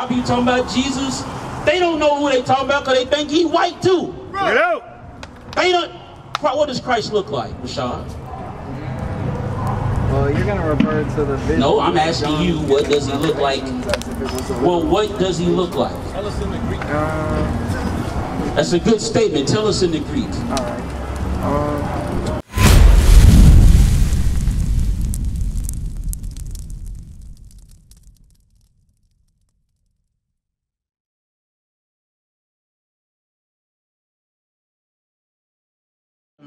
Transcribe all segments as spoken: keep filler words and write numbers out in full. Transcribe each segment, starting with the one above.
I'll be talking about Jesus. They don't know who they talking about because they think he white too. Hello. They don't. What does Christ look like, Rashad? Well, you're going to refer to the vision. No, I'm asking you, what does he look like? Well, what does he look like? Tell us in the Greek. Uh, That's a good statement. Tell us in the Greek. All right. Uh,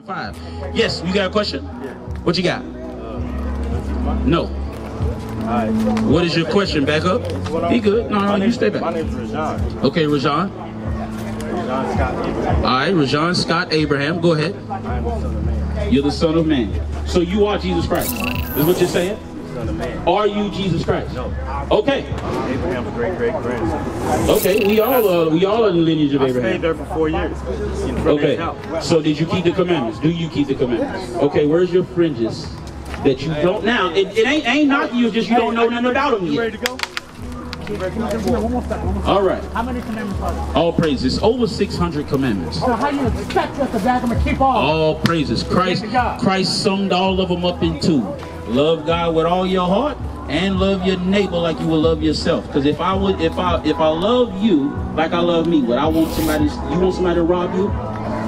Five. Yes, you got a question? Yeah. What you got? No. Right. What is your question? Back up. He good. No, no, you stay back. My name's Rajon. Okay, Rajon. Rajon Scott Abraham. All right, Rajon Scott Abraham. Go ahead. I'm the son of man. You're the son of man. So you are Jesus Christ. Is what you're saying? Son of man. Are you Jesus Christ? No. Okay. Abraham, a great great grandson. Okay, we all uh, we all are in the lineage of Abraham. I stayed there for four years. Okay. So did you keep the commandments? Do you keep the commandments? Okay. Where's your fringes that you don't? Now it, it ain't ain't knocking you, just you don't know nothing about them yet. You ready to go? All right. How many commandments are there? All praises. Over six hundred commandments. So how do you expect us to back them and keep all? All praises. Christ Christ summed all of them up in two. Love God with all your heart and love your neighbor like you will love yourself. Because if I would, if I, if I love you like I love me, would I want somebody? You want somebody to rob you?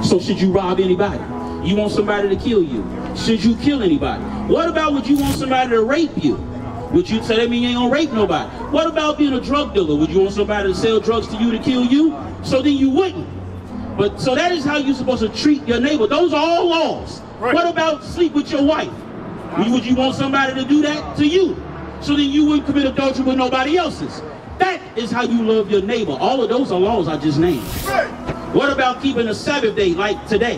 So should you rob anybody? You want somebody to kill you? Should you kill anybody? What about would you want somebody to rape you? Would you say that mean you ain't gonna rape nobody? What about being a drug dealer? Would you want somebody to sell drugs to you to kill you? So then you wouldn't. But so that is how you're supposed to treat your neighbor. Those are all laws. Right. What about sleep with your wife? Would you want somebody to do that to you? So then you wouldn't commit adultery with nobody else's. That is how you love your neighbor. All of those are laws I just named. Right. What about keeping a Sabbath day like today?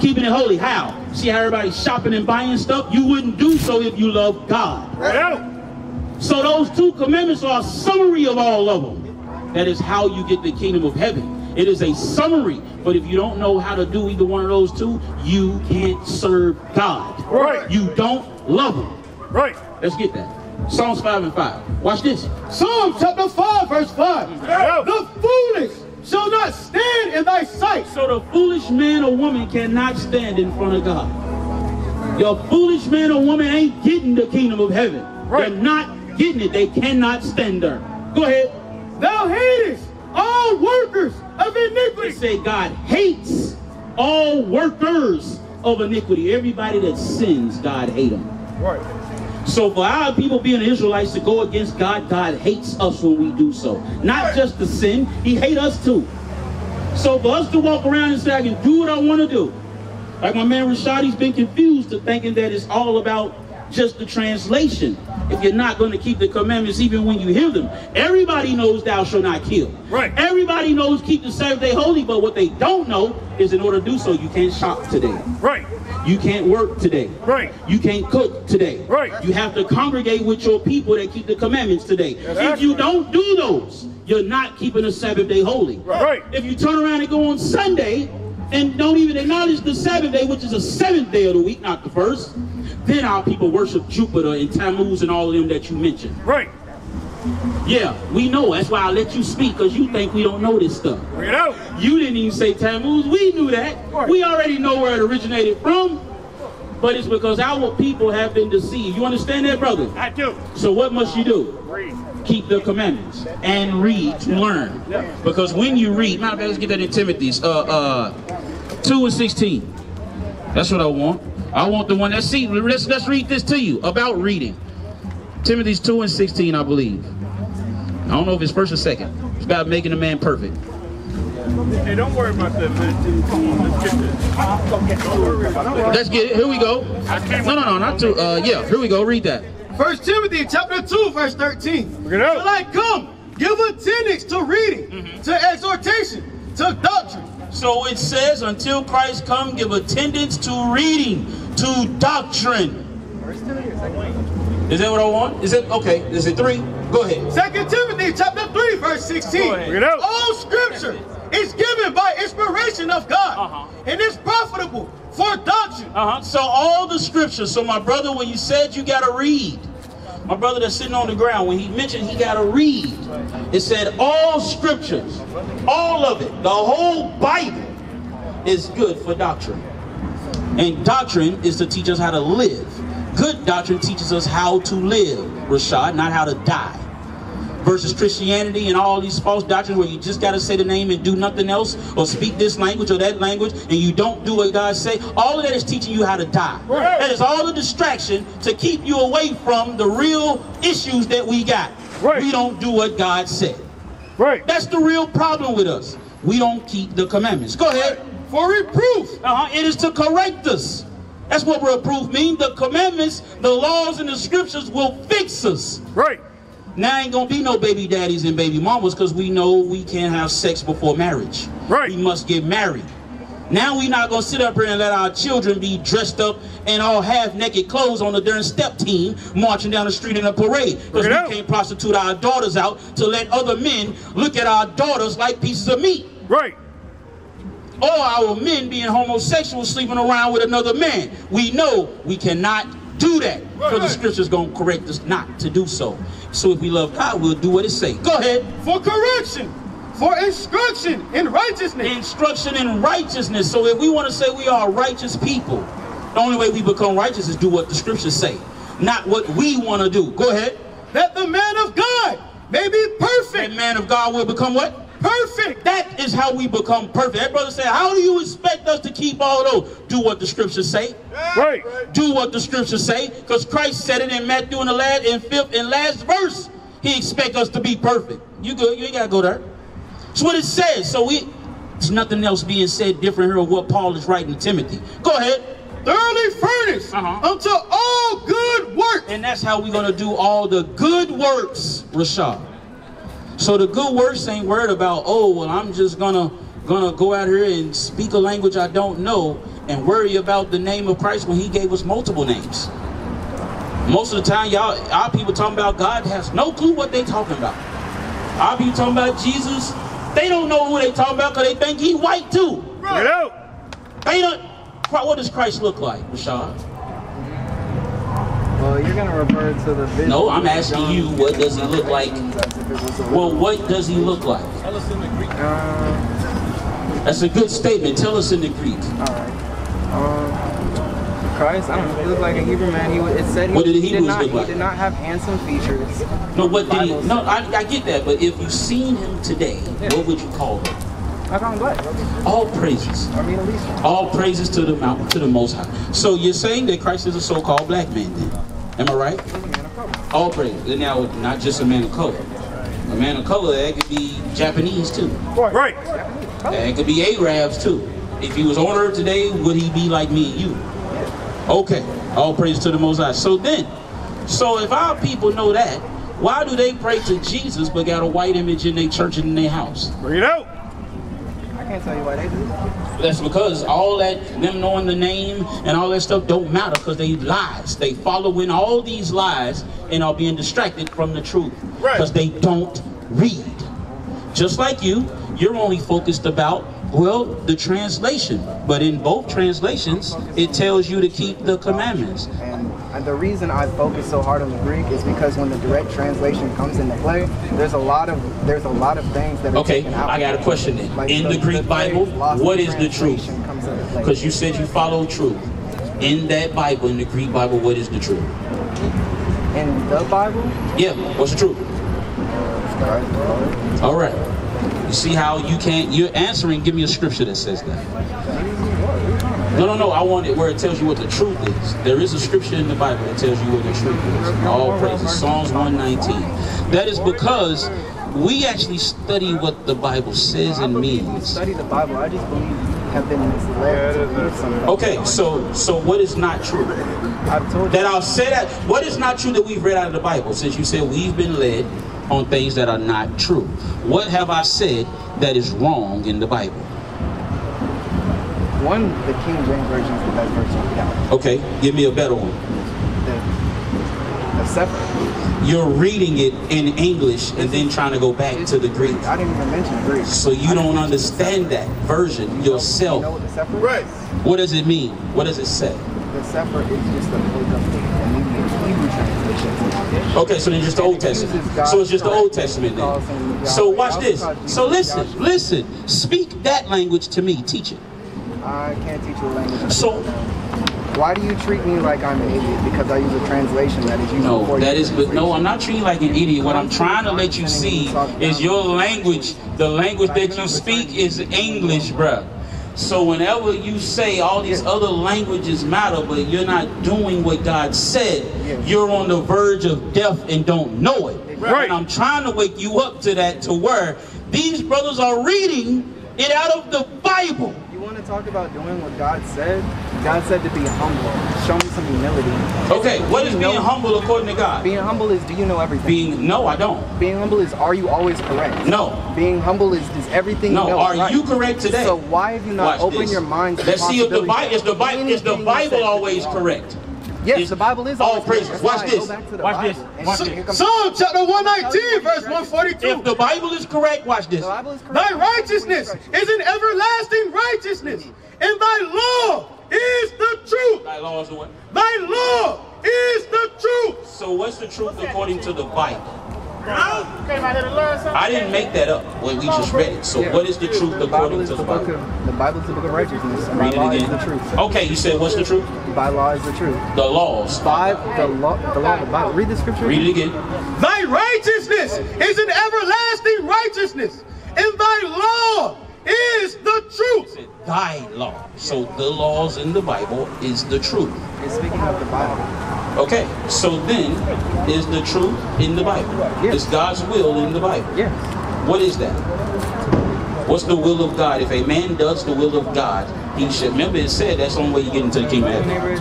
Keeping it holy, how? See how everybody's shopping and buying stuff? You wouldn't do so if you love God. Right. So those two commandments are a summary of all of them. That is how you get the kingdom of heaven. It is a summary, but if you don't know how to do either one of those two, you can't serve God. Right. You don't love him. Right. Let's get that. Psalms five and five. Watch this. Psalms chapter five, verse five. Yeah. The foolish shall not stand in thy sight. So the foolish man or woman cannot stand in front of God. Your foolish man or woman ain't getting the kingdom of heaven. Right. They're not getting it. They cannot stand there. Go ahead. Thou hatest all workers of iniquity. They say God hates all workers of iniquity. Everybody that sins, God hates them. Right. So for our people being Israelites to go against God, God hates us when we do so. Not right. just the sin, he hates us too. So for us to walk around and say, I can do what I want to do. Like my man Rashad, he's been confused to thinking that it's all about just the translation. If you're not going to keep the commandments, even when you hear them, everybody knows thou shalt not kill. Right. Everybody knows keep the Sabbath day holy, but what they don't know is in order to do so, you can't shop today. Right. You can't work today. Right. You can't cook today. Right. You have to congregate with your people that keep the commandments today. Exactly. If you don't do those, you're not keeping the Sabbath day holy. Right. If you turn around and go on Sunday and don't even acknowledge the Sabbath day, which is the seventh day of the week, not the first, then our people worship Jupiter and Tammuz and all of them that you mentioned. Right. Yeah, we know. That's why I let you speak, because you think we don't know this stuff. We know. You didn't even say Tammuz. We knew that. Right. We already know where it originated from, but it's because our people have been deceived. You understand that, brother? I do. So what must you do? Read. Keep the commandments and read to learn. Yeah. Because when you read, matter of fact, let's get that in Timothy's uh, uh, two and sixteen. That's what I want. I want the one that see. Let's let's read this to you about reading. Timothy's two and sixteen, I believe. I don't know if it's first or second. It's about making a man perfect. Hey, don't worry about that, man. Let's get this. Don't worry about that. Let's get it. Here we go. No, no, no, not two. Uh, yeah, here we go. Read that. First Timothy chapter two, verse thirteen. Look it up. Till I come, give attendance to reading, mm-hmm. to exhortation, to doctrine. So it says, until Christ come, give attendance to reading. To doctrine. Is that what I want? Is it okay? Is it three? Go ahead. Second Timothy chapter three, verse sixteen. All scripture is given by inspiration of God, uh-huh. and is profitable for doctrine. Uh-huh. So all the scripture. So my brother, when you said you gotta read, my brother that's sitting on the ground, when he mentioned he got to read, it said all scriptures, all of it, the whole Bible is good for doctrine. And doctrine is to teach us how to live. Good doctrine teaches us how to live, Rashad, not how to die. Versus Christianity and all these false doctrines where you just got to say the name and do nothing else, or speak this language or that language, and you don't do what God say. All of that is teaching you how to die. Right. That is all the distraction to keep you away from the real issues that we got. Right. We don't do what God said. Right. That's the real problem with us. We don't keep the commandments. Go ahead. For reproof. Uh-huh. It is to correct us. That's what reproof means. The commandments, the laws, and the scriptures will fix us. Right. Now ain't gonna be no baby daddies and baby mamas, because we know we can't have sex before marriage. Right. We must get married. Now we not gonna sit up here and let our children be dressed up in all half-naked clothes on the darn step team marching down the street in a parade, because we out. Can't prostitute our daughters out to let other men look at our daughters like pieces of meat. Right. Or our men being homosexual, sleeping around with another man. We know we cannot do that, because the scripture's going to correct us not to do so. So if we love God, we'll do what it says. Go ahead. For correction, for instruction in righteousness. Instruction in righteousness. So if we want to say we are righteous people, the only way we become righteous is do what the scriptures say, not what we want to do. Go ahead. That the man of God may be perfect. That man of God will become what? Perfect. That is how we become perfect. That brother said, how do you expect us to keep all those? Do what the scriptures say. Right. Do what the scriptures say, because Christ said it in Matthew in the last and fifth and last verse. He expects us to be perfect. You good? You ain't gotta go there. That's what it says. So we, there's nothing else being said different here of what Paul is writing to Timothy. Go ahead. Thoroughly furnished uh-huh. unto all good work. And that's how we're gonna do all the good works, Rashad. So the good works ain't worried about, oh, well, I'm just gonna gonna go out here and speak a language I don't know and worry about the name of Christ when he gave us multiple names. Most of the time, y'all, our people talking about God has no clue what they talking about. Our people talking about Jesus, they don't know who they talking about because they think he white too. Right. They don't. What does Christ look like, Rashad? Well, you're going to refer to the vision. No, I'm asking you, what does he look like? Well, what does he look like? Tell us in the Greek. Uh, That's a good statement. Tell us in the Greek. All right. Um, Christ, I don't know. He looked like a Hebrew man. He it said he, what did the he, did not, look like? He did not have handsome features. No, what did he, no, I, I get that. But if you seen him today, yeah. what would you call him? I call him black. All praises. I mean, at least. All praises to the mountain, to the Most High. So you're saying that Christ is a so-called black man, then? Am I right? He's a man of color. All praise. Now, not just a man of color. A man of color, that could be Japanese too. Right. That could be Arabs too. If he was on earth today, would he be like me and you? Okay. All praise to the Most High. So then, so if our people know that, why do they pray to Jesus but got a white image in their church and in their house? Bring it out. I can't tell you why they do. That's because all that, them knowing the name and all that stuff don't matter, because they lies. They follow in all these lies and are being distracted from the truth. Because right. they don't read. Just like you, you're only focused about, well, the translation. But in both translations, it tells you to keep the commandments. And the reason I focus so hard on the Greek is because when the direct translation comes into play, there's a lot of there's a lot of things that are okay. Taken out. I got a question then. Like in the, the Greek the Bible, what is the truth? Because you said you follow truth. In that Bible, in the Greek Bible, what is the truth? In the Bible? Yeah. What's the truth? All right. You see how you can't? You're answering. Give me a scripture that says that. No, no, no, I want it where it tells you what the truth is. There is a scripture in the Bible that tells you what the truth is. All praises. Psalms one nineteen. That is because we actually study what the Bible says and means. Study the Bible. I just believe you have been misled. Okay, so so what is not true? I've told you. That I'll say that. What is not true that we've read out of the Bible, since you said we've been led on things that are not true? What have I said that is wrong in the Bible? One, the King James version is the best version we have. Okay, give me a better one. The, the separate. You're reading it in English and then trying to go back to the Greek. I didn't even mention Greek. So you don't understand that version yourself. You know what the separate right. is? What does it mean? What does it say? The separate is just a book of the Hebrew translation. Okay, so then just the Old Testament. So it's just the Old Testament then. So watch this. So listen, listen. Speak that language to me. Teach it. I can't teach you a language. So why do you treat me like I'm an idiot? Because I use a translation that is used no, that is, but no, I'm not treating you like an idiot. What I'm trying to let you see is your language, the language that you speak is English, bruh. So whenever you say all these other languages matter, but you're not doing what God said, you're on the verge of death and don't know it. Right. And I'm trying to wake you up to that, to where these brothers are reading it out of the Bible. To talk about doing what God said, God said to be humble. Show me some humility. Okay, what is being humble according to God? Being humble is, do you know everything? Being, no, I don't. Being humble is, are you always correct? No. Being humble is, is everything you know. No, are you correct today? So why have you not opened your mind to the possibility? Let's see if the Bible is always correct. Yes, the Bible is all praise. Watch this. Watch this. Psalms chapter one nineteen, verse one forty-two. If the Bible is correct, watch this. Thy righteousness is an everlasting righteousness, and thy law is the truth. Thy law is the what? Thy law is the truth. So what's the truth according to the Bible? I didn't make that up. Well, we just read it. So yeah. What is the truth according to the Bible? The Bible is the book of righteousness. Read it again. The truth. Okay, you said what's the truth? Thy law is the truth. The laws. Five. The law. The law of the Bible. Read the scripture. Read it again. Thy righteousness is an everlasting righteousness, and thy law is the truth. Thy law. So the laws in the Bible is the truth. It's speaking of the Bible. Okay, so then, is the truth in the Bible? Yes. Is God's will in the Bible? Yes. What is that? What's the will of God? If a man does the will of God, he should. Remember it said that's the only way you get into the kingdom of heaven.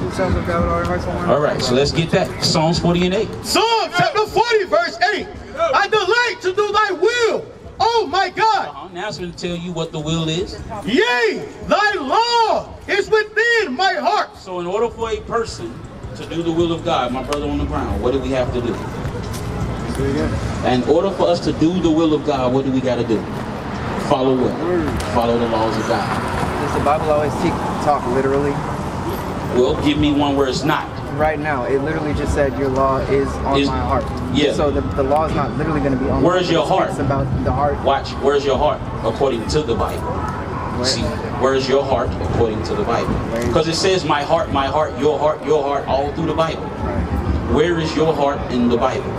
All right, so let's get that. Psalms forty and eight. Psalms chapter forty, verse eight. I delight to do thy will, oh my God. Uh-huh. Now it's going to tell you what the will is. Yea, thy law is within my heart. So in order for a person to do the will of God, my brother on the ground, what do we have to do? In order for us to do the will of God, what do we got to do? Follow what? Follow the laws of God. Does the Bible always talk literally? Well, give me one where it's not. Right now, it literally just said your law is on is, my heart. Yeah. So the, the law is not literally going to be on. Where's your heart? It's about the heart. Watch. Where's your heart according to the Bible? See, where's your heart according to the Bible? Because it says my heart, my heart, your heart, your heart, all through the Bible. Where is your heart in the Bible?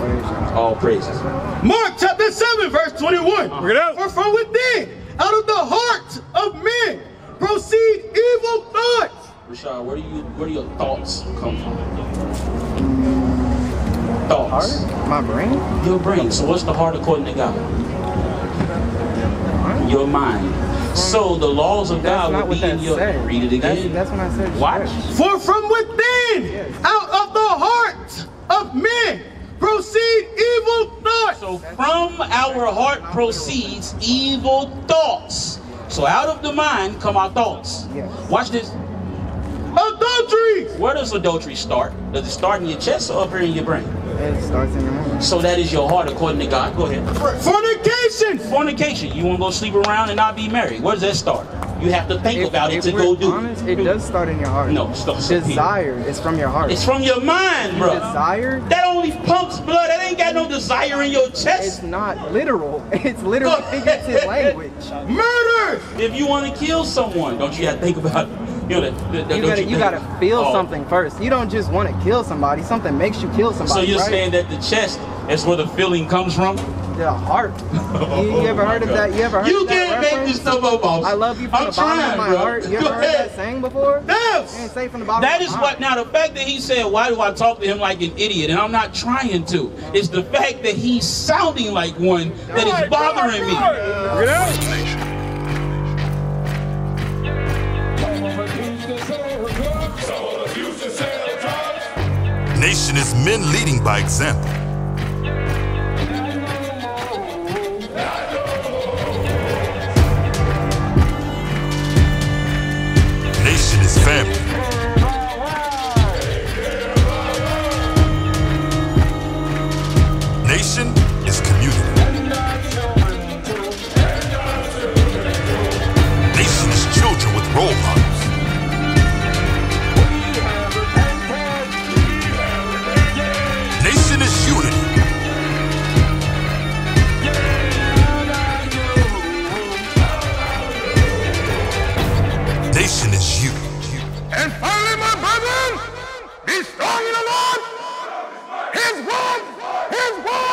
All praises. Mark chapter seven, verse twenty-one. Bring it out. For from within, out of the heart of men, proceed evil thoughts. Rashad, where do you where do your thoughts come from? Thoughts. Heart? My brain? Your brain. So what's the heart according to God? Your mind. So the laws of God would be in your... Said. Read it again. That's, that's what I said. Watch. For from within, yes, out of the heart of men, proceed evil thoughts. So that's from that's our heart proceeds evil thoughts. So out of the mind come our thoughts. Yes. Watch this. Adultery. Where does adultery start? Does it start in your chest or up here in your brain? It starts in your mind. So that is your heart according to God. Go ahead. Fornication. Fornication. You want to go sleep around and not be married. Where does that start? You have to think if, about it to go do honest, it. It does start in your heart. No, it starts in your desire is from your heart. It's from your mind, bro. Desire? That only pumps blood. That ain't got no desire in your chest. It's not literal. It's literally figurative language. Murder. If you want to kill someone, don't you have to think about it? You, know, the, the, you, gotta, you, you gotta feel oh. something first. You don't just want to kill somebody. Something makes you kill somebody. So you're right? saying that the chest is where the feeling comes from? The heart. oh, you, you ever oh heard of God. that? You ever heard you of that? You can't reference? make this stuff up, boss. I love you from I'm the bottom trying, of my bro. heart. You ever heard that saying before? Yes. You ain't say from the bottom that of my heart. That is what. Now the fact that he said, "Why do I talk to him like an idiot?" and I'm not trying to. It's the fact that he's sounding like one that God, is bothering God, God. me. Yeah. Yeah. Yeah. Nation is men leading by example. Nation is family. Nation is community. Nation is children with role models. Nation is unity. salvation is you. And finally, my brethren, be strong in the Lord. His word, his word.